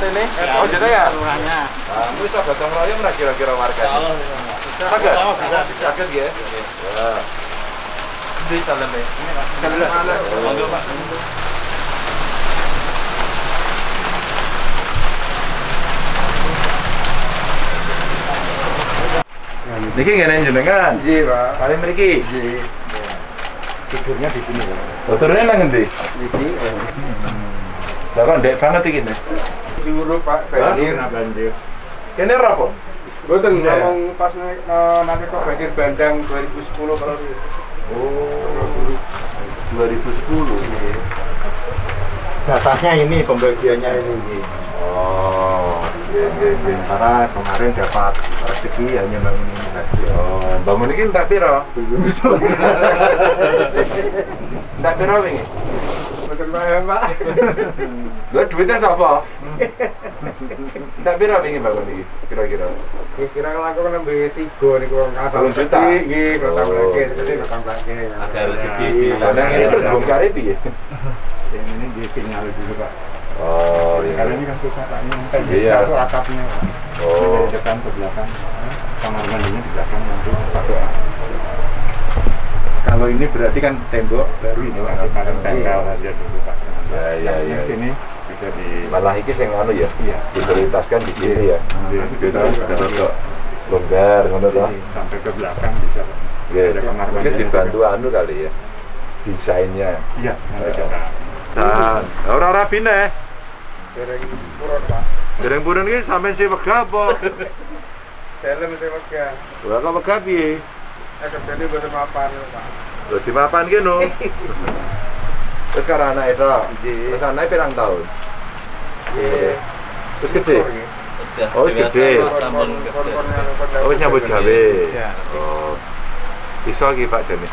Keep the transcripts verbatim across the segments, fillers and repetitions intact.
R T ini? Oh jadi ya? Kamu bisa gotong royong nggak kira-kira warga? Kalau bisa. Agak? Agak ya? Iya. Di dalam ya? Manggil Pak. Niki nggak nanya jenengan? Ji Pak. Kali meriki? Ji. Tidurnya di sini. Tidurnya nang ngendi? Niki. Lah kan dek banget iki ne. Diuruk Pak, banjir nah banjir. Kene apa? Mboten ngomong pas nanti kok banjir bandang dua ribu sepuluh kalau. Oh. dua ribu sepuluh nggih. Batasnya ini pembagiannya ini nggih. Oh. Karena kemarin dapat rezeki hanya bangun ini tadi. Oh, bangun ini tak piro? Tak piro ini? Betul Pak. Dua duitnya siapa? Tak piro ini bangun ini? Kira-kira? Kira-kira aku kan ambil tiga nih kurang kasar. Belum juta? Iya, kota belakang. Kota belakang. Ada rezeki. Kadang ini berhubung kari ya? Yang ini di sinyal dulu Pak. Oh, iya. Karena ini kan susah Pak, ini kan satu atapnya Pak. Oh. Dari depan ke belakang, kamar mandinya di belakang untuk satu A. Kalau ini berarti kan tembok baru ini Pak, kemarin tengkal aja dulu Pak. Ya, ya, ya. Ini bisa di... Malah ini yang anu ya? Iya. Diperlintaskan di sini ya? Iya. Kita sudah longgar, ngerti? Sampai ke belakang bisa Pak. Ada kamar mandinya. Mungkin dibantu anu kali ya? Desainnya. Iya, sampai ke belakang. Dan, orang-orang pindah dereng purun Pak. Dereng purun ini sampai si wega apa? Dalam si wega. Wah kok wega piye? Agak jadi buat mapan Pak. Buat mapan gitu no. Terus karena anak itu, terus anaknya pirang tahun. Iya. Terus gede. Oh gede. Oh nyambut gawe. Oh. Bisa lagi Pak Jani.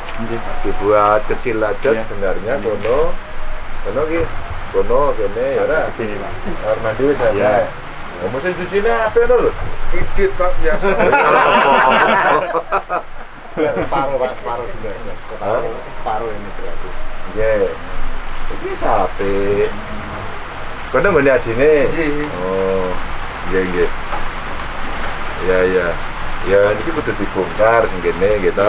Dibuat kecil aja sebenarnya kono. Kono ki, kono kene ya ora. Kamar mandi wis ana. Ya mesti cucine ape to lho. Idit Pak ya. Paru Pak, paru juga. Paru ini berarti. Nggih. Iki sape. Kono ngene adine. Oh. Nggih nggih. Ya ya. Ya iki kudu dibongkar ngene gitu.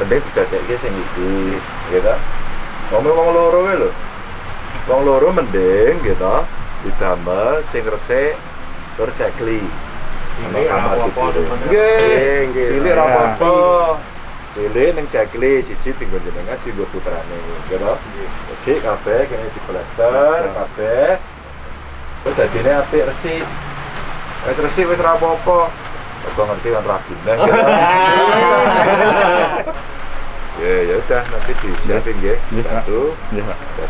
Penting didadekke sing iki gitu. Ngomong wong loro wae lho. Wong loro mending gitu ditambal sing resik tur cekli ini apa-apa nggih nggih cilik apa-apa cilik ning cekli siji tinggo jenengan singgo putrane gitu resik kabeh kene diplaster kabeh terus dadine apik resik wis resik wis ora apa-apa kok ngerti kan rapi nah ya udah nanti disiapin ya satu ya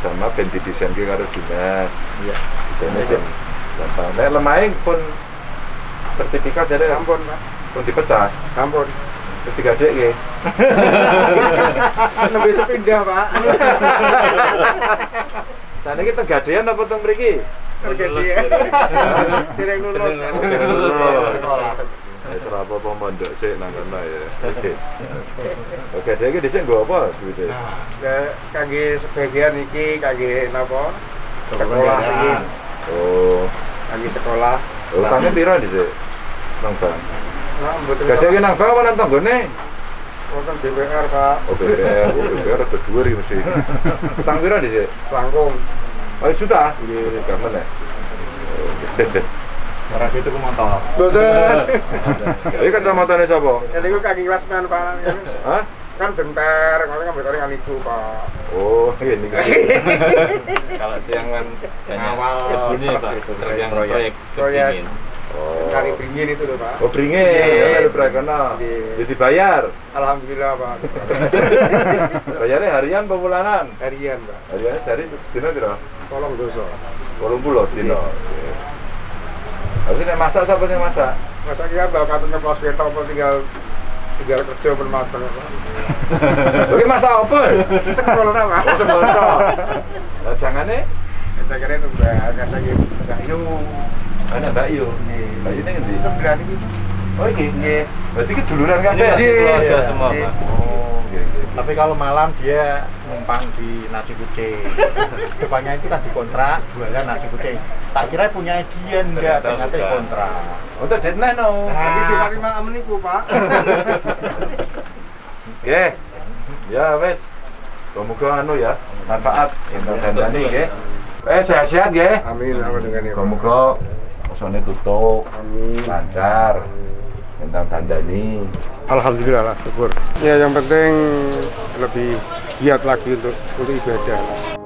sama benti desain ke karo dinas iya desainnya jam gampang nah lemahnya pun sertifikat dari sampun Pak pun dipecah sampun terus tiga dek ya lebih sepindah Pak sana kita gadean apa itu mereka? Gadean tidak lulus tidak lulus serapa pemondok sih nangkana ya oke oke dia ini disini gak apa duitnya? Nah, kaki sebagian ini kaki apa? Sekolah ini oh kaki sekolah utangnya piro disini? Nangbang? Gak ada nangbang apa nantanggone? Utang B P R Pak oh B P R, B P R ada dua ribu sih utang piro disini? Langkung oh juta? Iya gaman ya? Oke Rasi itu kemontor. Betul. Jadi kacamatanya siapa? Jadi itu kaki klasmen Pak. Hah? Kan bentar, kalau kan bentar dengan ibu Pak. Oh, iya ini. Kalau siang kan awal ini Pak, yang proyek proyek kali beringin itu loh Pak. Oh beringin, ya udah kenal. Jadi bayar. Alhamdulillah Pak. Bayarnya harian apa bulanan? Harian Pak. Harian sehari sedina berapa? Tolong dosa. Tolong pulau sedina. Tapi yang masak, siapa yang masak? Masaknya bakal ngepas kita, apa tinggal tinggal kerja bermatang tapi masak apa? Sekolona Pak oh sekolona nah jangannya? Jangannya itu Mbak Ayu ada Mbak Ayu? Mbak Ayu ini ngerti? Sebelah ini oh ini? Berarti itu duluran kan? Iya, keluarga semua Pak oh tapi kalau malam dia numpang di nasi kucing depannya itu kan dikontrak jualan nasi kucing Tak kira punya dia enggak, ternyata kontrak. Untuk deadline no. Tapi di hari malam niku, Pak. Oke. Ya wes. Semoga anu ya, manfaat ento dandani nggih. Eh sehat-sehat nggih. Amin apa dengan niku. Semoga osone tutuk. Amin. Lancar. Tentang dandani. Alhamdulillah lah, syukur. Ya yang penting lebih giat lagi untuk untuk ibadah.